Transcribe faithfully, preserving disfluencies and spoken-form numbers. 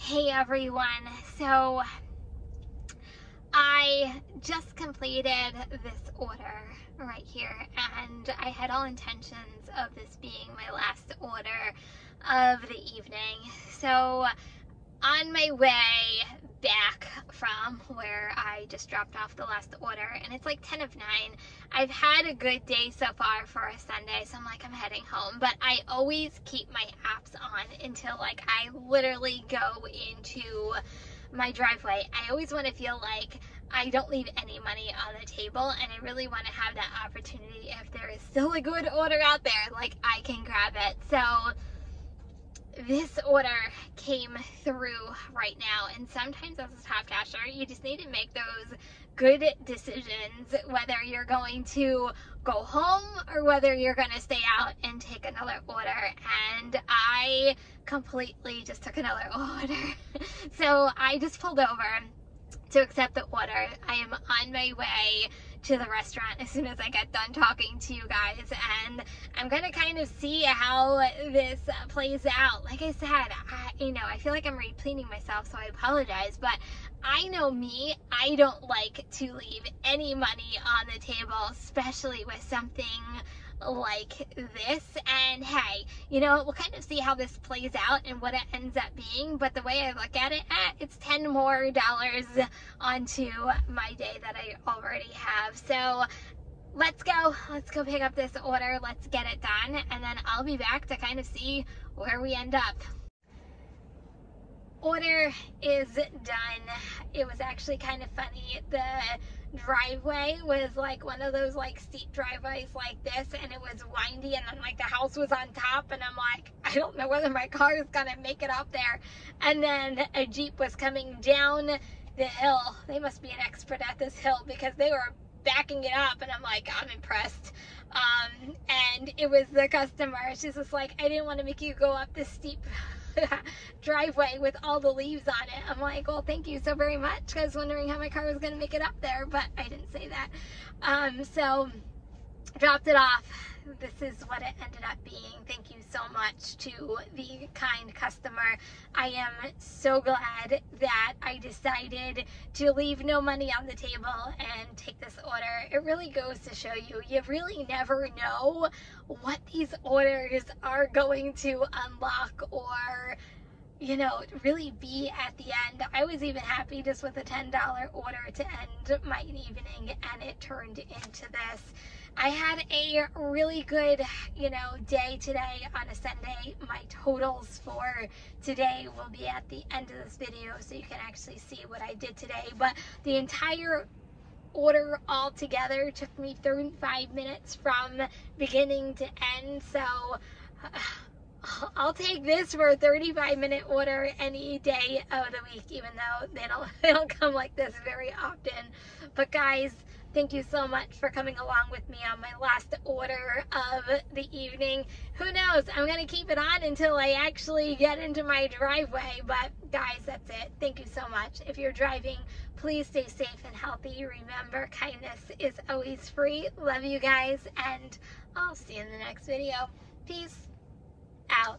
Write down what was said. Hey everyone, so I just completed this order right here, and I had all intentions of this being my last order of the evening. So on my way back from where I just dropped off the last order, and it's like ten of nine. I've had a good day so far for a Sunday, so I'm like, I'm heading home, but I always keep my apps on until like I literally go into my driveway. I always want to feel like I don't leave any money on the table, and I really want to have that opportunity. If there is still a good order out there, like I can grab it. So this order came through right now, and sometimes as a top cashier you just need to make those good decisions, whether you're going to go home or whether you're going to stay out and take another order. And I completely just took another order. So I just pulled over to accept the order. I am on my way to the restaurant as soon as I get done talking to you guys, and I'm gonna kind of see how this plays out. Like I said, I, you know, I feel like I'm repleting myself, so I apologize, but I know me, I don't like to leave any money on the table, especially with something like this. And hey, you know, we'll kind of see how this plays out and what it ends up being, but the way I look at it, it's ten more dollars onto my day that I already have. So let's go let's go pick up this order, let's get it done, and then I'll be back to kind of see where we end up. Order is done. It was actually kind of funny. The driveway was like one of those like steep driveways like this, and it was windy, and then like the house was on top, and I'm like, I don't know whether my car is gonna make it up there. And then a Jeep was coming down the hill. They must be an expert at this hill because they were backing it up, and I'm like, I'm impressed. Um, and it was the customer. She's just like, I didn't want to make you go up this steep driveway with all the leaves on it. I'm like, well, thank you so very much. I was wondering how my car was going to make it up there, but I didn't say that. Um, so dropped it off. This is what it ended up being. Thank you so much to the kind customer. I am so glad that I decided to leave no money on the table and take this order. It really goes to show you, you really never know what these orders are going to unlock or, you know, really be at the end. I was even happy just with a ten dollar order to end my evening, and it turned into this. I had a really good, you know, day today on a Sunday. My totals for today will be at the end of this video, so you can actually see what I did today. But the entire order all together took me thirty-five minutes from beginning to end. So uh, I'll take this for a thirty-five minute order any day of the week, even though they don't, they don't come like this very often. But guys, thank you so much for coming along with me on my last order of the evening. Who knows? I'm going to keep it on until I actually get into my driveway. But guys, that's it. Thank you so much. If you're driving, please stay safe and healthy. Remember, kindness is always free. Love you guys, and I'll see you in the next video. Peace out.